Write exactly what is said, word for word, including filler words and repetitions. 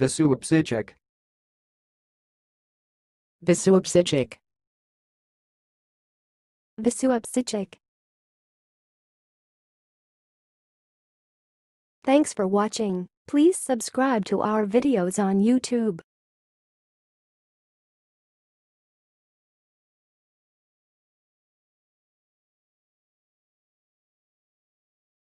Visuopsychic. Visuopsychic. Visuopsychic. Thanks for watching. Please subscribe to our videos on YouTube.